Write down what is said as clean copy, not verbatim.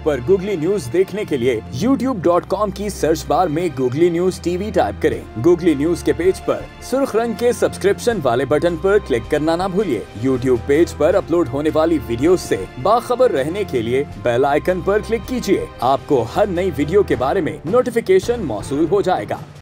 YouTube पर googly news देखने के लिए YouTube.com की सर्च बार में गूगली न्यूज TV टाइप करें। गूगली न्यूज के पेज पर सुर्ख रंग के सब्सक्रिप्शन वाले बटन पर क्लिक करना ना भूलिए। YouTube पेज पर अपलोड होने वाली वीडियो से बाखबर रहने के लिए बेल आइकन पर क्लिक कीजिए। आपको हर नई वीडियो के बारे में नोटिफिकेशन मौसूल हो जाएगा।